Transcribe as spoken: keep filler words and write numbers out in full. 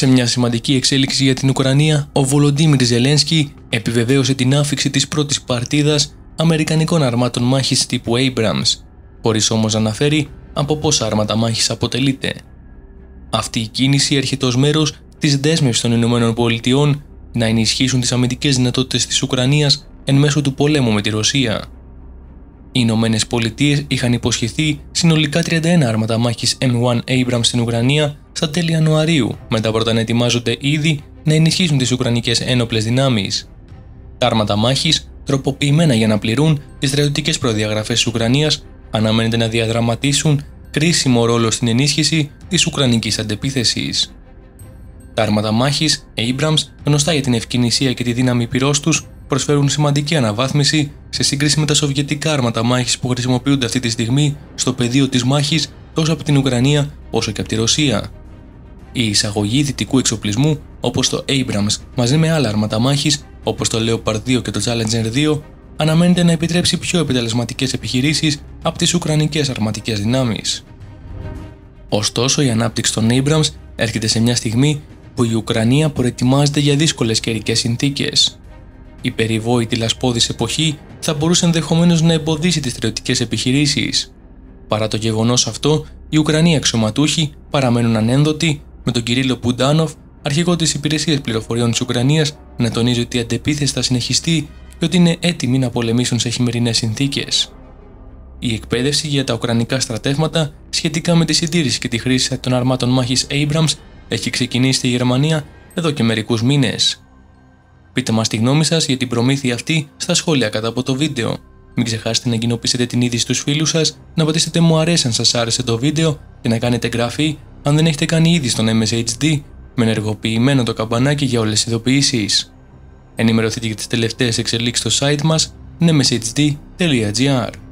Σε μια σημαντική εξέλιξη για την Ουκρανία, ο Βολοντίμιρ Ζελένσκι επιβεβαίωσε την άφιξη της πρώτης παρτίδας αμερικανικών αρμάτων μάχης τύπου Abrams, χωρίς όμως να αναφέρει από πόσα άρματα μάχης αποτελείται. Αυτή η κίνηση έρχεται ως μέρος της δέσμευσης των ΗΠΑ να ενισχύσουν τις αμυντικές δυνατότητες της Ουκρανίας εν μέσω του πολέμου με τη Ρωσία. Οι ΗΠΑ είχαν υποσχεθεί συνολικά τριάντα ένα άρματα μάχης εμ ουάν Abrams στην Ουκρανία στα τέλη Ιανουαρίου, με τα πρώτα να ετοιμάζονται ήδη να ενισχύσουν τις ουκρανικές ένοπλες δυνάμεις. Τα άρματα μάχης, τροποποιημένα για να πληρούν τις στρατιωτικές προδιαγραφές της Ουκρανίας, αναμένεται να διαδραματίσουν κρίσιμο ρόλο στην ενίσχυση της ουκρανικής αντεπίθεσης. Τα άρματα μάχης Abrams, γνωστά για την ευκινησία και τη δύναμη πυρός τους, προσφέρουν σημαντική αναβάθμιση σε σύγκριση με τα σοβιετικά άρματα μάχης που χρησιμοποιούνται αυτή τη στιγμή στο πεδίο της μάχης τόσο από την Ουκρανία όσο και από τη Ρωσία. Η εισαγωγή δυτικού εξοπλισμού, όπως το Abrams, μαζί με άλλα άρματα μάχης, όπως το Leopard δύο και το Challenger δύο, αναμένεται να επιτρέψει πιο επιτελεσματικές επιχειρήσεις από τις ουκρανικές αρματικές δυνάμεις. Ωστόσο, η ανάπτυξη των Abrams έρχεται σε μια στιγμή που η Ουκρανία προετοιμάζεται για δύσκολες καιρικές συνθήκες. Η περιβόητη λασπώδης εποχή θα μπορούσε ενδεχομένως να εμποδίσει τις στρατιωτικές επιχειρήσεις. Παρά το γεγονός αυτό, οι Ουκρανοί αξιωματούχοι παραμένουν ανένδοτοι, με τον Κυρίλο Μπουντάνοφ, αρχηγό της Υπηρεσίας Πληροφοριών της Ουκρανίας, να τονίζει ότι η αντεπίθεση θα συνεχιστεί και ότι είναι έτοιμοι να πολεμήσουν σε χειμερινές συνθήκες. Η εκπαίδευση για τα ουκρανικά στρατεύματα σχετικά με τη συντήρηση και τη χρήση των αρμάτων μάχης Abrams έχει ξεκινήσει στη Γερμανία εδώ και μερικούς μήνες. Πείτε μας τη γνώμη σας για την προμήθεια αυτή στα σχόλια κάτω από το βίντεο. Μην ξεχάσετε να κοινοποιήσετε την είδηση στους φίλους σας, να πατήσετε μου αρέσει αν σας άρεσε το βίντεο και να κάνετε εγγραφή αν δεν έχετε κάνει ήδη στον NEMESIS έιτς ντι με ενεργοποιημένο το καμπανάκι για όλες τις ειδοποιήσεις. Ενημερωθείτε για τις τελευταίες εξελίξεις στο site μας, nemesishd τελεία gr.